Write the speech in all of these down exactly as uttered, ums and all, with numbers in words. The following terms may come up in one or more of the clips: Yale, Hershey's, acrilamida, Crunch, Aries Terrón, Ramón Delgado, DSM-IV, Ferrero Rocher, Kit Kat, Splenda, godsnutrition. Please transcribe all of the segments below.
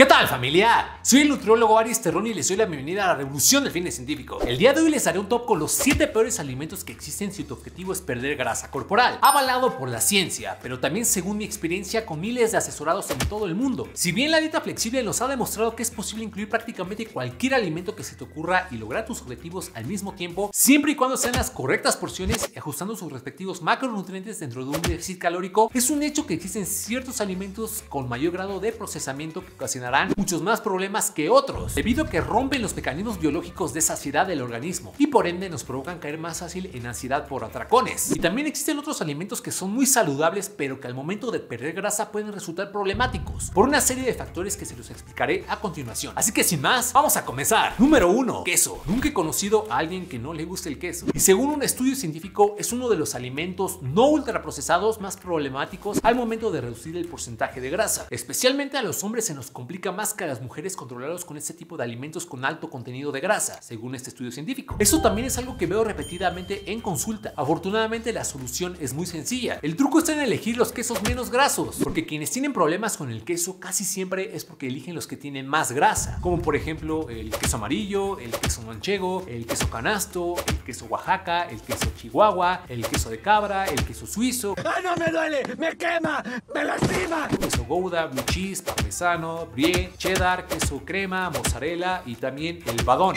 ¿Qué tal, familia? Soy el nutriólogo Aries Terrón y les doy la bienvenida a la revolución del fitness científico. El día de hoy les haré un top con los siete peores alimentos que existen si tu objetivo es perder grasa corporal, avalado por la ciencia, pero también según mi experiencia con miles de asesorados en todo el mundo. Si bien la dieta flexible nos ha demostrado que es posible incluir prácticamente cualquier alimento que se te ocurra y lograr tus objetivos al mismo tiempo, siempre y cuando sean las correctas porciones y ajustando sus respectivos macronutrientes dentro de un déficit calórico, es un hecho que existen ciertos alimentos con mayor grado de procesamiento que ocasionarán muchos más problemas que otros, debido a que rompen los mecanismos biológicos de saciedad del organismo y por ende nos provocan caer más fácil en ansiedad por atracones. Y también existen otros alimentos que son muy saludables, pero que al momento de perder grasa pueden resultar problemáticos por una serie de factores que se los explicaré a continuación. Así que sin más, vamos a comenzar. Número uno. Queso. Nunca he conocido a alguien que no le guste el queso. Y según un estudio científico, es uno de los alimentos no ultraprocesados más problemáticos al momento de reducir el porcentaje de grasa. Especialmente a los hombres se nos complica más que a las mujeres controlarlos con este tipo de alimentos con alto contenido de grasa, según este estudio científico. Esto también es algo que veo repetidamente en consulta. Afortunadamente la solución es muy sencilla. El truco está en elegir los quesos menos grasos, porque quienes tienen problemas con el queso casi siempre es porque eligen los que tienen más grasa, como por ejemplo el queso amarillo, el queso manchego, el queso canasto, el queso Oaxaca, el queso Chihuahua, el queso de cabra, el queso suizo. ¡Ah, no me duele! ¡Me quema! ¡Me lastima! Queso Gouda, blue cheese, parmesano, brie, cheddar, queso crema, mozzarella y también el badón.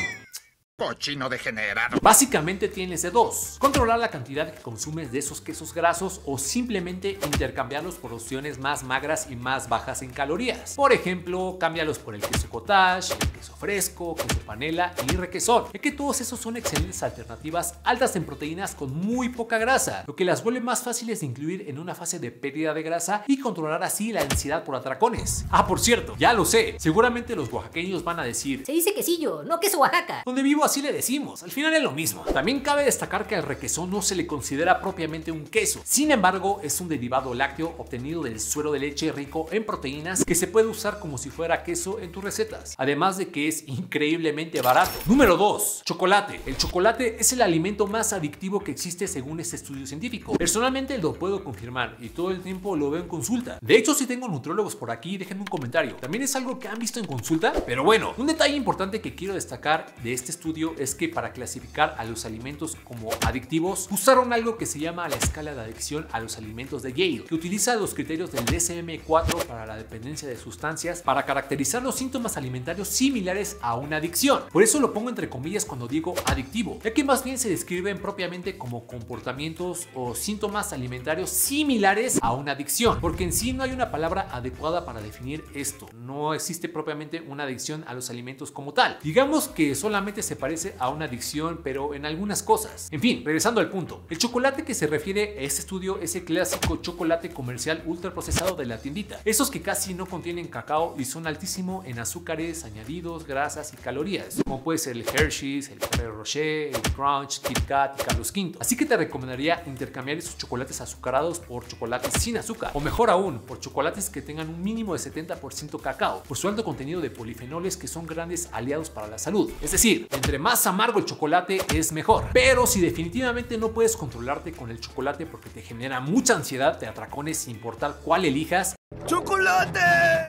Cochino degenerado. Básicamente tienes de dos: controlar la cantidad que consumes de esos quesos grasos o simplemente intercambiarlos por opciones más magras y más bajas en calorías. Por ejemplo, cámbialos por el queso cottage, el queso fresco, queso panela y requesón, ya que todos esos son excelentes alternativas altas en proteínas con muy poca grasa, lo que las vuelve más fáciles de incluir en una fase de pérdida de grasa y controlar así la ansiedad por atracones. Ah, por cierto, ya lo sé, seguramente los oaxaqueños van a decir: se dice quesillo, no queso Oaxaca. Donde vivo así le decimos, al final es lo mismo. También cabe destacar que al requesón no se le considera propiamente un queso, sin embargo es un derivado lácteo obtenido del suero de leche rico en proteínas que se puede usar como si fuera queso en tus recetas, además de que es increíblemente barato. Número dos. Chocolate. El chocolate es el alimento más adictivo que existe según este estudio científico. Personalmente lo puedo confirmar y todo el tiempo lo veo en consulta. De hecho, si tengo nutriólogos por aquí, déjenme un comentario. ¿También es algo que han visto en consulta? Pero bueno, un detalle importante que quiero destacar de este estudio es que para clasificar a los alimentos como adictivos usaron algo que se llama la escala de adicción a los alimentos de Yale, que utiliza los criterios del D S M cuatro para la dependencia de sustancias para caracterizar los síntomas alimentarios similares a una adicción. Por eso lo pongo entre comillas cuando digo adictivo, ya que más bien se describen propiamente como comportamientos o síntomas alimentarios similares a una adicción, porque en sí no hay una palabra adecuada para definir esto. No existe propiamente una adicción a los alimentos como tal. Digamos que solamente se parece a una adicción, pero en algunas cosas. En fin, regresando al punto, el chocolate que se refiere a este estudio es el clásico chocolate comercial ultraprocesado de la tiendita, esos que casi no contienen cacao y son altísimo en azúcares añadidos, grasas y calorías, como puede ser el Hershey's, el Ferrero Rocher, el Crunch, Kit Kat y Carlos quinto. Así que te recomendaría intercambiar esos chocolates azucarados por chocolates sin azúcar, o mejor aún, por chocolates que tengan un mínimo de setenta por ciento cacao, por su alto contenido de polifenoles que son grandes aliados para la salud. Es decir, entre Entre más amargo el chocolate es mejor, pero si definitivamente no puedes controlarte con el chocolate porque te genera mucha ansiedad de atracones sin importar cuál elijas, ¡chocolate!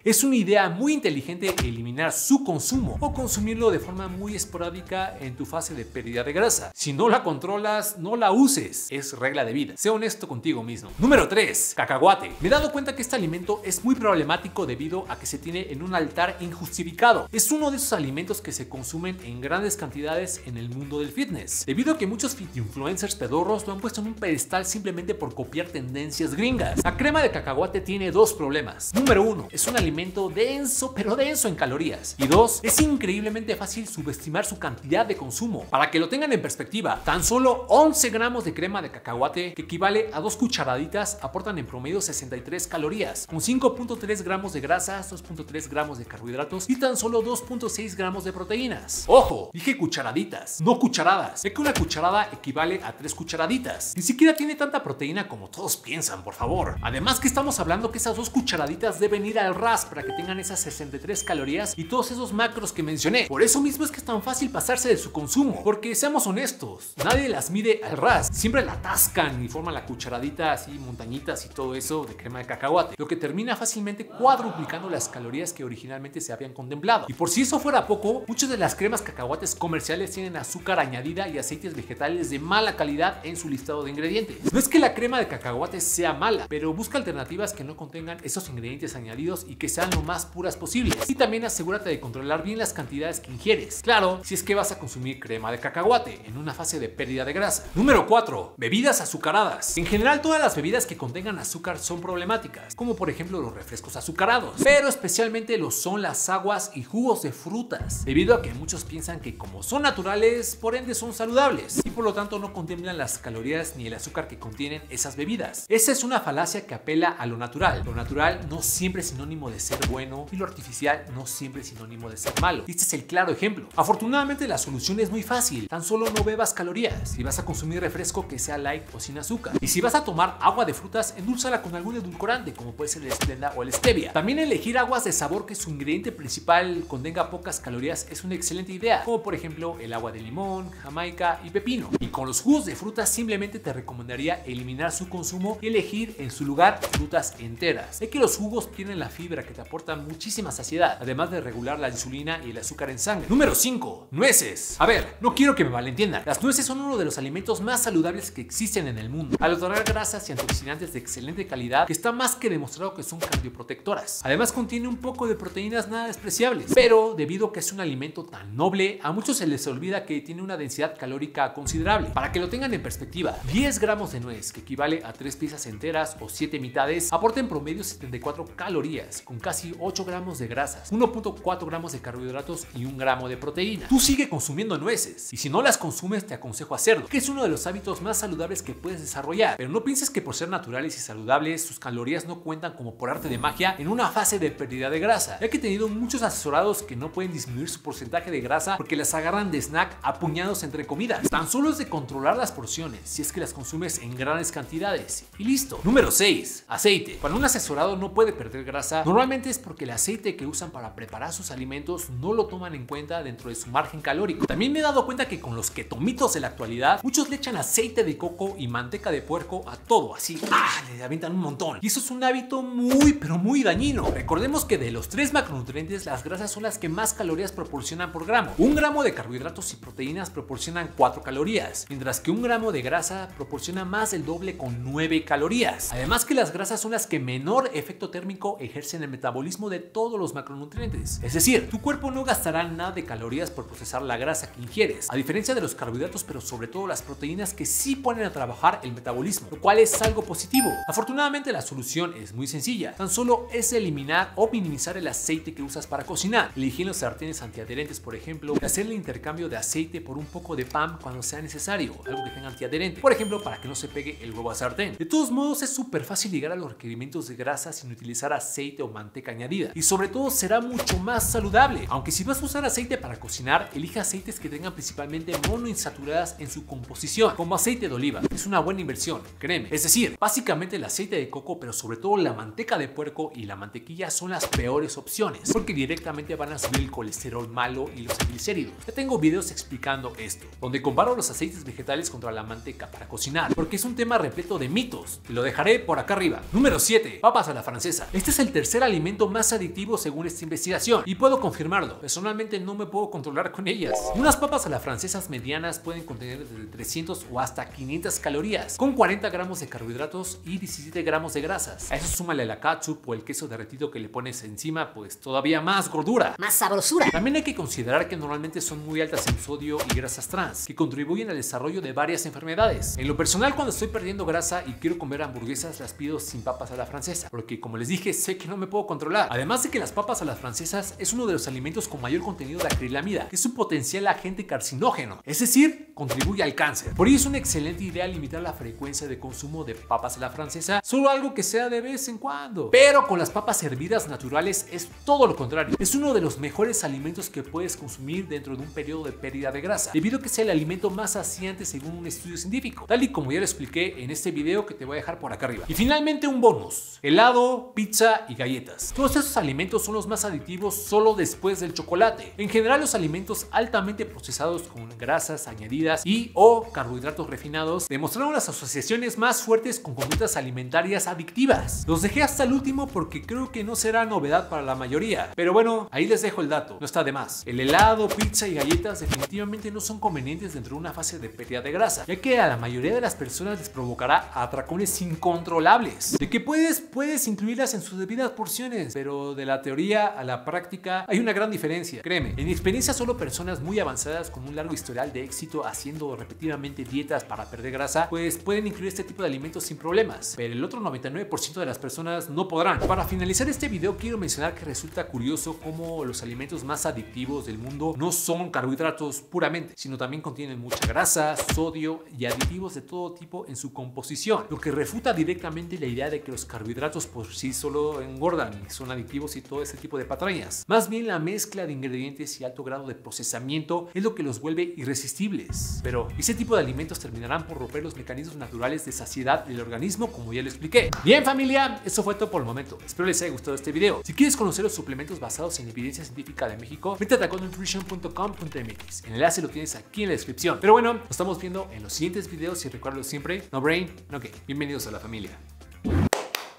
Es una idea muy inteligente eliminar su consumo o consumirlo de forma muy esporádica en tu fase de pérdida de grasa. Si no la controlas, no la uses. Es regla de vida. Sé honesto contigo mismo. Número tres. Cacahuate. Me he dado cuenta que este alimento es muy problemático debido a que se tiene en un altar injustificado. Es uno de esos alimentos que se consumen en grandes cantidades en el mundo del fitness, debido a que muchos fit influencers pedorros lo han puesto en un pedestal simplemente por copiar tendencias gringas. La crema de cacahuate tiene dos problemas. Número uno. Es un alimento denso, pero denso en calorías. Y dos. Es increíblemente fácil subestimar su cantidad de consumo. Para que lo tengan en perspectiva, tan solo once gramos de crema de cacahuate, que equivale a dos cucharaditas, aportan en promedio sesenta y tres calorías, con cinco punto tres gramos de grasas, dos punto tres gramos de carbohidratos y tan solo dos punto seis gramos de proteínas. ¡Ojo! Dije cucharaditas, no cucharadas, ya que una cucharada equivale a tres cucharaditas. Ni siquiera tiene tanta proteína como todos piensan, por favor. Además que estamos hablando que esas dos cucharadas cucharaditas deben ir al ras para que tengan esas sesenta y tres calorías y todos esos macros que mencioné. Por eso mismo es que es tan fácil pasarse de su consumo, porque seamos honestos, nadie las mide al ras, siempre la atascan y forman la cucharadita así, montañitas y todo eso de crema de cacahuate, lo que termina fácilmente cuadruplicando las calorías que originalmente se habían contemplado. Y por si eso fuera poco, muchas de las cremas cacahuates comerciales tienen azúcar añadida y aceites vegetales de mala calidad en su listado de ingredientes. No es que la crema de cacahuate sea mala, pero busca alternativas que no contengan esos ingredientes añadidos y que sean lo más puras posibles. Y también asegúrate de controlar bien las cantidades que ingieres. Claro, si es que vas a consumir crema de cacahuate en una fase de pérdida de grasa. Número cuatro. Bebidas azucaradas. En general, todas las bebidas que contengan azúcar son problemáticas, como por ejemplo los refrescos azucarados, pero especialmente lo son las aguas y jugos de frutas, debido a que muchos piensan que como son naturales, por ende son saludables y por lo tanto no contemplan las calorías ni el azúcar que contienen esas bebidas. Esa es una falacia que apela a lo natural. Lo natural no siempre es sinónimo de ser bueno y lo artificial no siempre es sinónimo de ser malo. Este es el claro ejemplo. Afortunadamente la solución es muy fácil, tan solo no bebas calorías. Si vas a consumir refresco, que sea light o sin azúcar. Y si vas a tomar agua de frutas, endulzala con algún edulcorante como puede ser el Splenda o el Stevia. También elegir aguas de sabor que su ingrediente principal contenga pocas calorías es una excelente idea, como por ejemplo el agua de limón, jamaica y pepino. Y con los jugos de frutas simplemente te recomendaría eliminar su consumo y elegir en su lugar frutas enteras. Es que los jugos tienen la fibra que te aporta muchísima saciedad, además de regular la insulina y el azúcar en sangre. Número cinco. Nueces. A ver, no quiero que me malentiendan. Las nueces son uno de los alimentos más saludables que existen en el mundo, al otorgar grasas y antioxidantes de excelente calidad, que está más que demostrado que son cardioprotectoras. Además contiene un poco de proteínas nada despreciables, pero debido a que es un alimento tan noble, a muchos se les olvida que tiene una densidad calórica considerable. Para que lo tengan en perspectiva, diez gramos de nuez, que equivale a tres piezas enteras o siete mitades, aporta en promedio setenta y cuatro calorías, con casi ocho gramos de grasas, uno punto cuatro gramos de carbohidratos y un gramo de proteína. Tú sigue consumiendo nueces, y si no las consumes te aconsejo hacerlo, que es uno de los hábitos más saludables que puedes desarrollar. Pero no pienses que por ser naturales y saludables, sus calorías no cuentan como por arte de magia en una fase de pérdida de grasa, ya que he tenido muchos asesorados que no pueden disminuir su porcentaje de grasa porque las agarran de snack a puñados entre comidas. Tan solo es de controlar las porciones, si es que las consumes en grandes cantidades, y listo. Número seis. Aceite. Cuando un asesorado no puede perder grasa, normalmente es porque el aceite que usan para preparar sus alimentos no lo toman en cuenta dentro de su margen calórico. También me he dado cuenta que con los ketomitos de la actualidad, muchos le echan aceite de coco y manteca de puerco a todo, así, ¡ah!, le avientan un montón. Y eso es un hábito muy, pero muy dañino. Recordemos que de los tres macronutrientes, las grasas son las que más calorías proporcionan por gramo. Un gramo de carbohidratos y proteínas proporcionan cuatro calorías, mientras que un gramo de grasa proporciona más del doble con nueve calorías. Además que las grasas son las que menor efecto térmico ejercen en el metabolismo de todos los macronutrientes. Es decir, tu cuerpo no gastará nada de calorías por procesar la grasa que ingieres, a diferencia de los carbohidratos, pero sobre todo las proteínas que sí ponen a trabajar el metabolismo, lo cual es algo positivo. Afortunadamente la solución es muy sencilla, tan solo es eliminar o minimizar el aceite que usas para cocinar, elegir los sartenes antiadherentes por ejemplo, y hacer el intercambio de aceite por un poco de pan cuando sea necesario, algo que tenga antiadherente, por ejemplo para que no se pegue el huevo a sartén. De todos modos es súper fácil llegar a los requerimientos de grasa sin utilizar aceite o manteca añadida, y sobre todo será mucho más saludable, aunque si vas a usar aceite para cocinar, elija aceites que tengan principalmente monoinsaturadas en su composición, como aceite de oliva. Es una buena inversión, créeme. Es decir, básicamente el aceite de coco, pero sobre todo la manteca de puerco y la mantequilla son las peores opciones, porque directamente van a subir el colesterol malo y los triglicéridos. Ya tengo videos explicando esto, donde comparo los aceites vegetales contra la manteca para cocinar, porque es un tema repleto de mitos. Te lo dejaré por acá arriba. Número siete. Papas a la francesa. Este es el tercer alimento más adictivo según esta investigación, y puedo confirmarlo. Personalmente no me puedo controlar con ellas. Unas papas a la francesas medianas pueden contener desde trescientas o hasta quinientas calorías, con cuarenta gramos de carbohidratos y diecisiete gramos de grasas. A eso súmale la ketchup o el queso derretido que le pones encima, pues todavía más gordura, más sabrosura. También hay que considerar que normalmente son muy altas en sodio y grasas trans, que contribuyen al desarrollo de varias enfermedades. En lo personal, cuando estoy perdiendo grasa y quiero comer hamburguesas, las pido sin papas a la francesa, porque como les dije, sé que no me puedo controlar. Además de que las papas a las francesas es uno de los alimentos con mayor contenido de acrilamida, que es un potencial agente carcinógeno, es decir, contribuye al cáncer. Por ello es una excelente idea limitar la frecuencia de consumo de papas a la francesa, solo algo que sea de vez en cuando. Pero con las papas hervidas naturales es todo lo contrario. Es uno de los mejores alimentos que puedes consumir dentro de un periodo de pérdida de grasa, debido a que es el alimento más saciante según un estudio científico, tal y como ya lo expliqué en este video que te voy a dejar por acá arriba. Y finalmente un bonus: helado, pizza y galletas. Todos estos alimentos son los más aditivos solo después del chocolate. En general, los alimentos altamente procesados con grasas añadidas y o carbohidratos refinados demostraron las asociaciones más fuertes con conductas alimentarias adictivas. Los dejé hasta el último porque creo que no será novedad para la mayoría, pero bueno, ahí les dejo el dato, no está de más. El helado, pizza y galletas definitivamente no son convenientes dentro de una fase de pérdida de grasa, ya que a la mayoría de las personas les provocará atracones incontrolables. De que puedes, puedes incluirlas en sus debidas porciones, pero de la teoría a la práctica hay una gran diferencia, créeme. En mi experiencia, solo personas muy avanzadas con un largo historial de éxito haciendo repetidamente dietas para perder grasa, pues pueden incluir este tipo de alimentos sin problemas, pero el otro noventa y nueve por ciento de las personas no podrán. Para finalizar este video, quiero mencionar que resulta curioso cómo los alimentos más adictivos del mundo no son carbohidratos puramente, sino también contienen mucha grasa, sodio y aditivos de todo tipo en su composición, lo que refuta directamente la idea de que los carbohidratos por sí solo engordan, son adictivos y todo ese tipo de patrañas. Más bien, la mezcla de ingredientes y alto grado de procesamiento es lo que los vuelve irresistibles. Pero ese tipo de alimentos terminarán por romper los mecanismos naturales de saciedad del organismo, como ya lo expliqué. Bien, familia, eso fue todo por el momento. Espero les haya gustado este video. Si quieres conocer los suplementos basados en evidencia científica de México, vete a god nutrition punto com punto m x. El enlace lo tienes aquí en la descripción. Pero bueno, nos estamos viendo en los siguientes videos y recuerdo siempre, no brain, no game. Bienvenidos a la familia.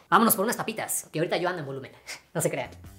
Vámonos por unas papitas, que ahorita yo ando en volumen. No se crean.